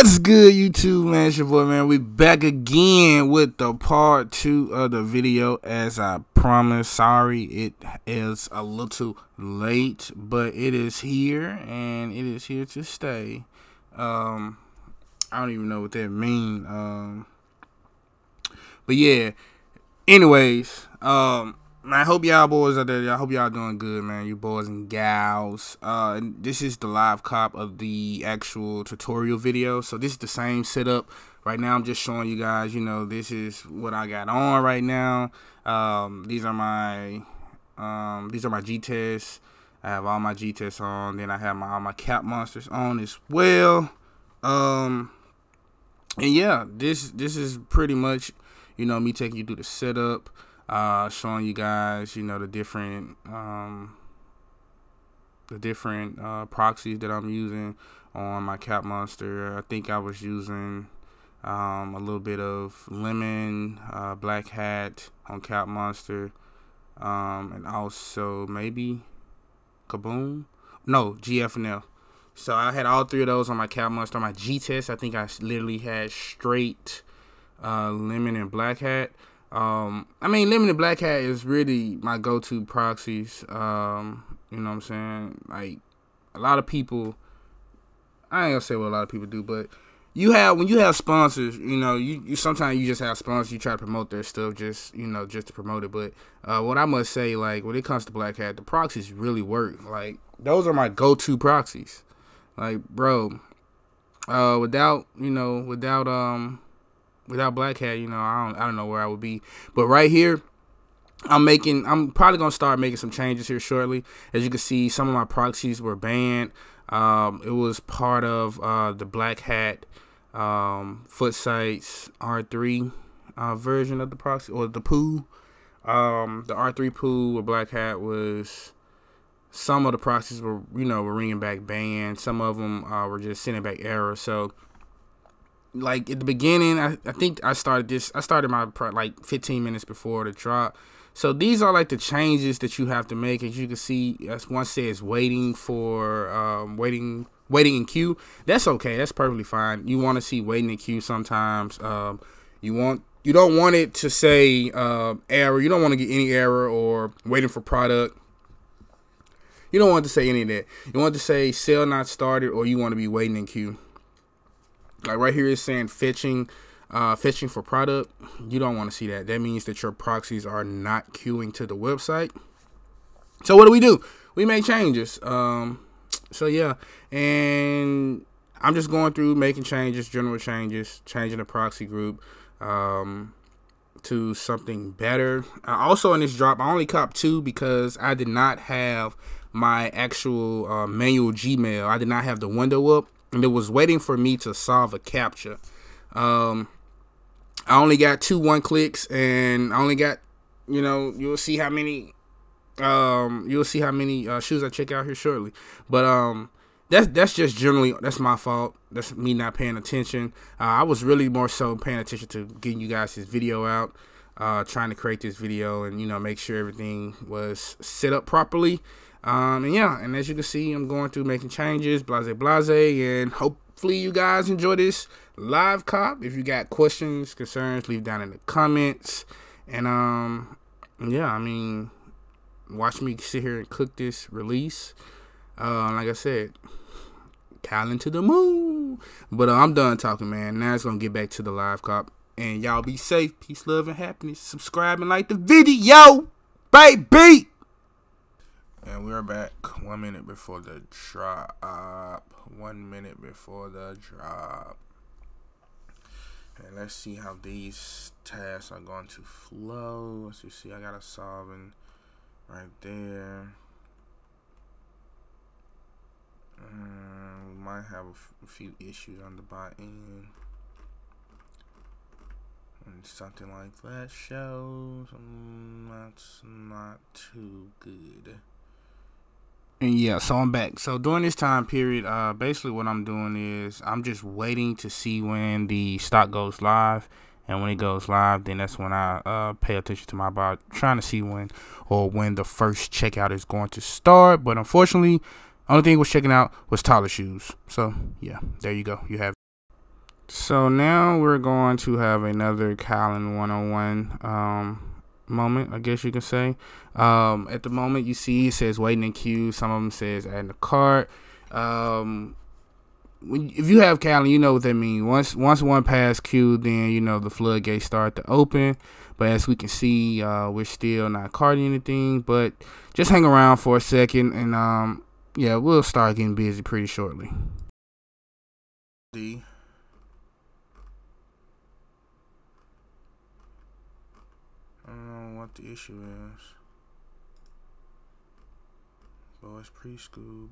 What's good, YouTube, man? It's your boy, man. We back again with the part two of the video, as I promised. Sorry, it is a little late, but it is here, and it is here to stay. I don't even know what that means. But yeah, anyways, I hope y'all boys out there, I hope y'all doing good, man, you boys and gals. This is the live cop of the actual tutorial video, so this is the same setup. Right now I'm just showing you guys, you know, this is what I got on right now. These are my G-Tests. I have all my G-Tests on, then I have all my CapMonsters on as well. And yeah, this is pretty much, you know, me taking you through the setup. Showing you guys, you know, the different proxies that I'm using on my CapMonster. I think I was using a little bit of Lemon, Black Hat on CapMonster, and also maybe Kaboom. No, GFNL. So I had all three of those on my CapMonster. On my G-Test, I think I literally had straight Lemon and Black Hat. I mean, Lemon and Black Hat is really my go-to proxies. You know what I'm saying? Like, a lot of people, I ain't gonna say what a lot of people do, but when you have sponsors, you know, you sometimes you just have sponsors, you try to promote their stuff, just, you know, just to promote it. But what I must say, like, when it comes to Black Hat, the proxies really work. Like, those are my go-to proxies. Like, bro, without Black Hat, you know, I don't know where I would be. But right here, I'm probably gonna start making some changes here shortly. As you can see, some of my proxies were banned. It was part of the Black Hat Footsites R3 version of the proxy, or the pool. The R3 pool with Black Hat was. Some of the proxies were, you know, ringing back banned. Some of them were just sending back errors. So, like, at the beginning, I think I started my like 15 minutes before the drop. So these are like the changes that you have to make. As you can see, as one says, waiting in queue. That's okay, that's perfectly fine. You want to see waiting in queue sometimes. You don't want it to say error. You don't want to get any error or waiting for product. You don't want it to say any of that. You want it to say sale not started, or you want to be waiting in queue. Like right here is saying fetching for product. You don't want to see that. That means that your proxies are not queuing to the website. So what do? We make changes. So yeah, and I'm just going through making changes, general changes, changing the proxy group to something better. Also in this drop, I only copped two because I did not have my actual manual Gmail. I did not have the window up. And it was waiting for me to solve a captcha. I only got 2 1 clicks, and I only got, you know, you'll see how many shoes I check out here shortly. But that's just generally, that's my fault. That's me not paying attention. I was really more so paying attention to getting you guys this video out, trying to create this video, and, you know, make sure everything was set up properly. And yeah, and as you can see, I'm going through making changes, blase, and hopefully you guys enjoy this live cop. If you got questions, concerns, leave down in the comments. And yeah, I mean, watch me sit here and cook this release. Like I said, Kylin to the moon. But I'm done talking, man. Now it's gonna get back to the live cop. And y'all be safe. Peace, love, and happiness. Subscribe and like the video, baby. And we're back 1 minute before the drop. 1 minute before the drop. And let's see how these tasks are going to flow. As you see, I got a solving right there. We might have a few issues on the bot end. And something like that shows. That's not too good. And yeah, so I'm back. So during this time period, basically what I'm doing is I'm just waiting to see when the stock goes live. And when it goes live, then that's when I pay attention to my bot, trying to see when the first checkout is going to start. But unfortunately, only thing it was checking out was taller shoes. So yeah, there you go. You have. So now we're going to have another Kylin 101 moment, I guess you can say. At the moment, you see it says waiting in queue. Some of them says adding the cart. If you have Kylin, you know what that means. Once one pass queue, then you know the floodgates start to open. But as we can see, we're still not carting anything. But just hang around for a second, and yeah, we'll start getting busy pretty shortly. I don't know what the issue is. Boys preschool.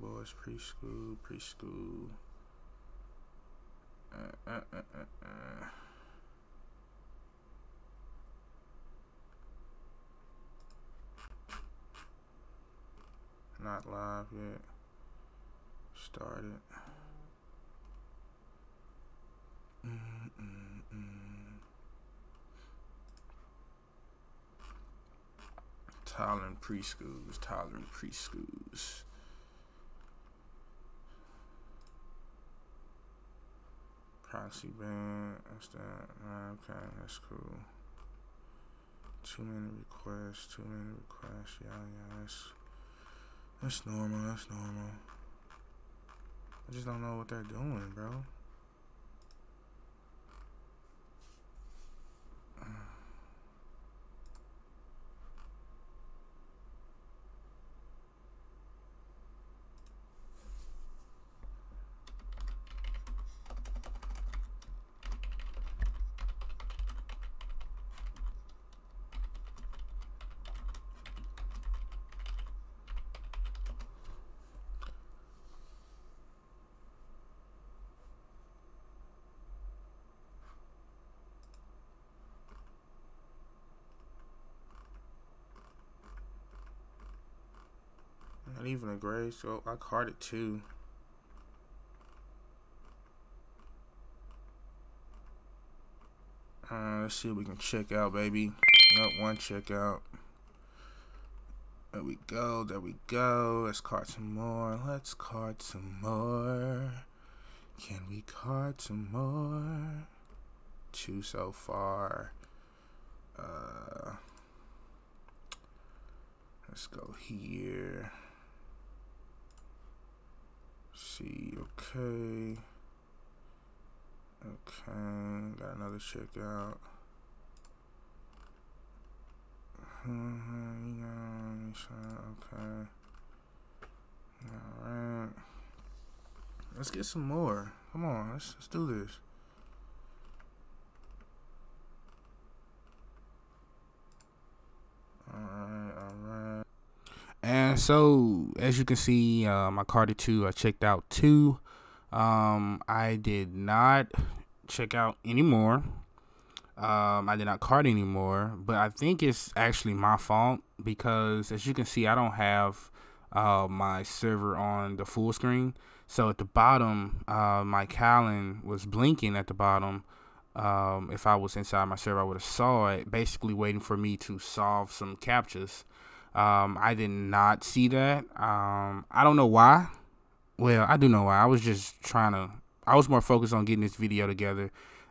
Not live yet. Started. Tolerant preschools. Proxy ban, that's that. Okay, that's cool. Too many requests. Yeah, that's normal. I just don't know what they're doing, bro. Not even a grade, so I carded two. Let's see if we can check out, baby. Nope, one checkout. There we go. Let's card some more. Can we card some more? Two so far. Let's go here. See, okay, got another checkout. Okay, all right. Let's get some more. Come on, let's do this. All right. And so, as you can see, I carded two. I checked out two. I did not check out anymore. I did not card anymore. But I think it's actually my fault because, as you can see, I don't have my server on the full screen. So at the bottom, my Kylin was blinking at the bottom. If I was inside my server, I would have saw it, basically waiting for me to solve some captchas. I did not see that. I don't know why. Well, I do know why. I was more focused on getting this video together,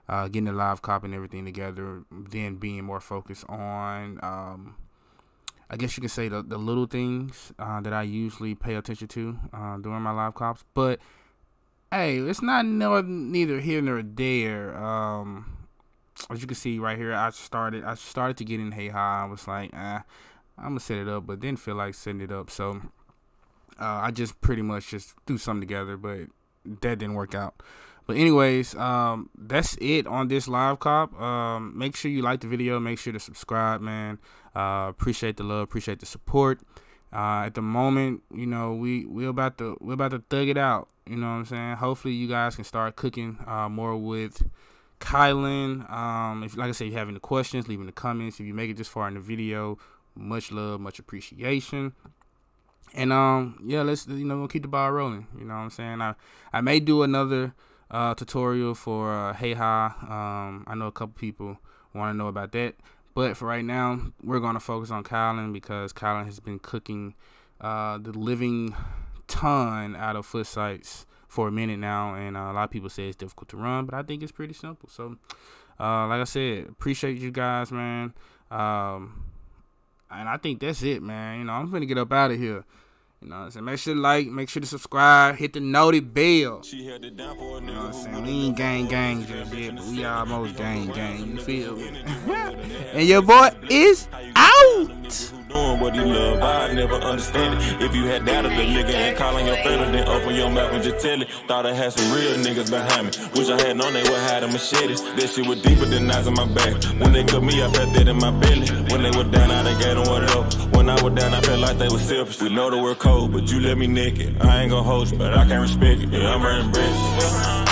getting the live cop and everything together, than being more focused on, I guess you could say the little things that I usually pay attention to during my live cops. But hey, it's not neither here nor there. As you can see right here, I started to get in Hey Ha. I was like, I'm gonna set it up, but didn't feel like setting it up, so I just pretty much just threw something together, but that didn't work out. But anyways, that's it on this live cop. Make sure you like the video, make sure to subscribe, man. Appreciate the love, appreciate the support. At the moment, you know, we're about to thug it out. You know what I'm saying? Hopefully you guys can start cooking more with Kylin. If, like I said, you have any questions, leave in the comments. If you make it this far in the video, much love, much appreciation. And yeah, let's, you know, we'll keep the ball rolling. You know what I'm saying? I may do another tutorial for Hey Ha. I know a couple people want to know about that, but for right now, we're going to focus on Kylin because Kylin has been cooking the living ton out of Footsites for a minute now, and a lot of people say it's difficult to run, but I think it's pretty simple. So like I said, appreciate you guys, man. And I think that's it, man. You know, I'm gonna get up out of here. You know what I'm saying? Make sure to like, make sure to subscribe, hit the noty bell. You know what I'm saying? We ain't gang just yet, but we almost gang. You feel me? And your boy is out. Doing what he love, I never understand it. If you had doubted the nigga and calling your favorite, then open your mouth and just tell it. Thought I had some real niggas behind me. Wish I had known they would hide the machetes. That shit was deeper than knives in my back. When they cut me, I felt that in my belly. When they were down, I done gave them what up. When I was down, I felt like they were selfish. We know the word cold, but you let me naked. I ain't gonna hold you, but I can't respect it. Yeah, I'm earning bread.